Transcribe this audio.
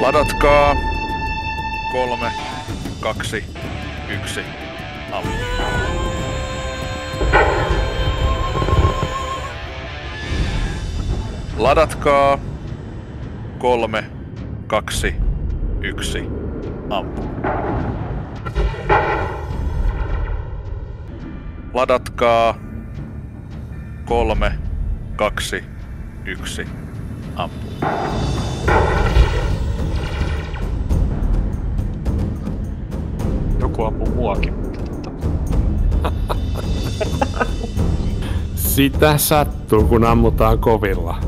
Ladatkaa 3, 2, 1, alue. Ladatkaa 3, 2, 1, ampu. Ladatkaa 3, 2, 1, ampu. Joku ampuu muakin. Sitä sattuu kun ammutaan kovilla.